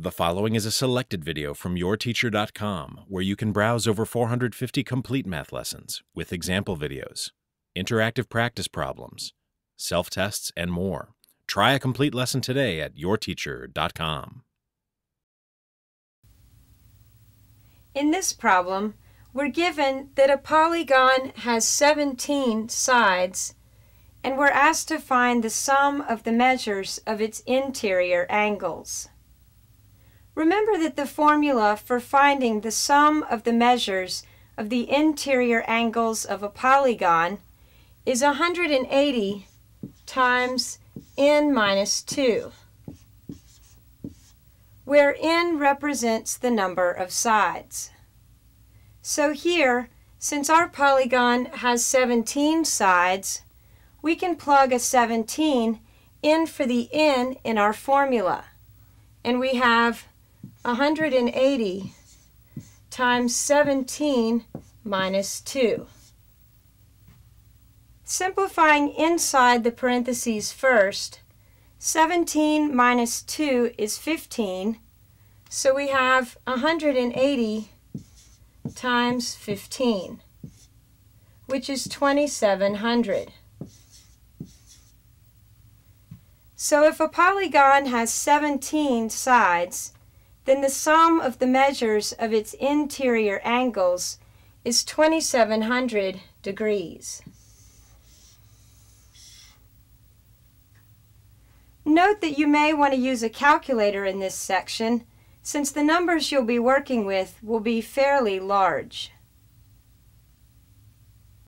The following is a selected video from yourteacher.com, where you can browse over 450 complete math lessons with example videos, interactive practice problems, self-tests, and more. Try a complete lesson today at yourteacher.com. In this problem, we're given that a polygon has 17 sides, and we're asked to find the sum of the measures of its interior angles. Remember that the formula for finding the sum of the measures of the interior angles of a polygon is 180 times n minus 2, where n represents the number of sides. So here, since our polygon has 17 sides, we can plug a 17 in for the n in our formula, and we have 180 times 17 minus 2. Simplifying inside the parentheses first, 17 minus 2 is 15, so we have 180 times 15, which is 2,700. So if a polygon has 17 sides, then the sum of the measures of its interior angles is 2,700 degrees. Note that you may want to use a calculator in this section, since the numbers you'll be working with will be fairly large.